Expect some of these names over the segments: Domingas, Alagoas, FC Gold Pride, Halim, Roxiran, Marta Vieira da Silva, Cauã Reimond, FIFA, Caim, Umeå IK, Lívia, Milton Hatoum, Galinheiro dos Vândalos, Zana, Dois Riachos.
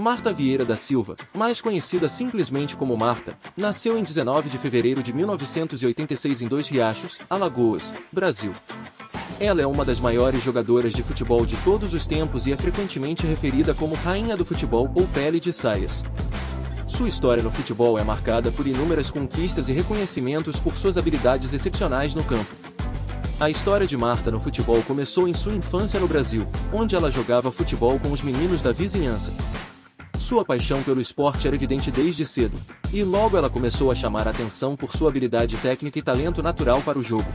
Marta Vieira da Silva, mais conhecida simplesmente como Marta, nasceu em 19 de fevereiro de 1986 em Dois Riachos, Alagoas, Brasil. Ela é uma das maiores jogadoras de futebol de todos os tempos e é frequentemente referida como rainha do futebol ou pele de saias. Sua história no futebol é marcada por inúmeras conquistas e reconhecimentos por suas habilidades excepcionais no campo. A história de Marta no futebol começou em sua infância no Brasil, onde ela jogava futebol com os meninos da vizinhança. Sua paixão pelo esporte era evidente desde cedo, e logo ela começou a chamar a atenção por sua habilidade técnica e talento natural para o jogo.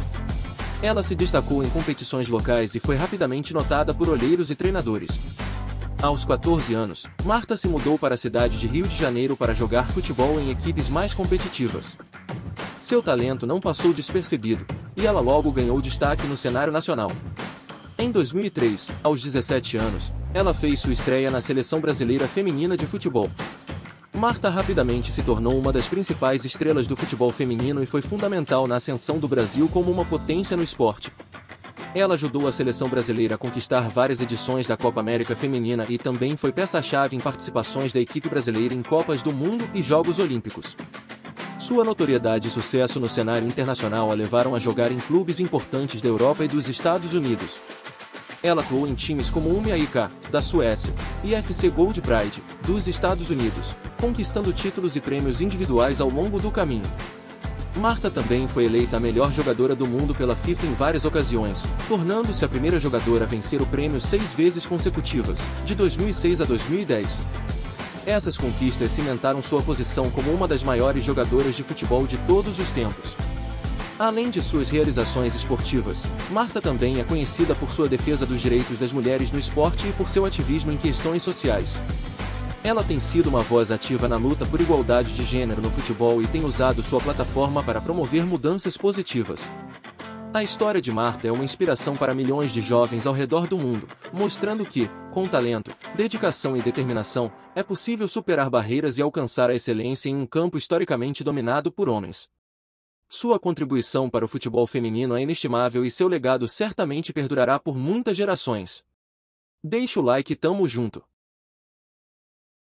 Ela se destacou em competições locais e foi rapidamente notada por olheiros e treinadores. Aos 14 anos, Marta se mudou para a cidade de Rio de Janeiro para jogar futebol em equipes mais competitivas. Seu talento não passou despercebido, e ela logo ganhou destaque no cenário nacional. Em 2003, aos 17 anos, ela fez sua estreia na Seleção Brasileira Feminina de Futebol. Marta rapidamente se tornou uma das principais estrelas do futebol feminino e foi fundamental na ascensão do Brasil como uma potência no esporte. Ela ajudou a seleção brasileira a conquistar várias edições da Copa América Feminina e também foi peça-chave em participações da equipe brasileira em Copas do Mundo e Jogos Olímpicos. Sua notoriedade e sucesso no cenário internacional a levaram a jogar em clubes importantes da Europa e dos Estados Unidos. Ela atuou em times como Umeå IK, da Suécia, e FC Gold Pride, dos Estados Unidos, conquistando títulos e prêmios individuais ao longo do caminho. Marta também foi eleita a melhor jogadora do mundo pela FIFA em várias ocasiões, tornando-se a primeira jogadora a vencer o prêmio 6 vezes consecutivas, de 2006 a 2010. Essas conquistas cimentaram sua posição como uma das maiores jogadoras de futebol de todos os tempos. Além de suas realizações esportivas, Marta também é conhecida por sua defesa dos direitos das mulheres no esporte e por seu ativismo em questões sociais. Ela tem sido uma voz ativa na luta por igualdade de gênero no futebol e tem usado sua plataforma para promover mudanças positivas. A história de Marta é uma inspiração para milhões de jovens ao redor do mundo, mostrando que, com talento, dedicação e determinação, é possível superar barreiras e alcançar a excelência em um campo historicamente dominado por homens. Sua contribuição para o futebol feminino é inestimável e seu legado certamente perdurará por muitas gerações. Deixa o like e tamo junto!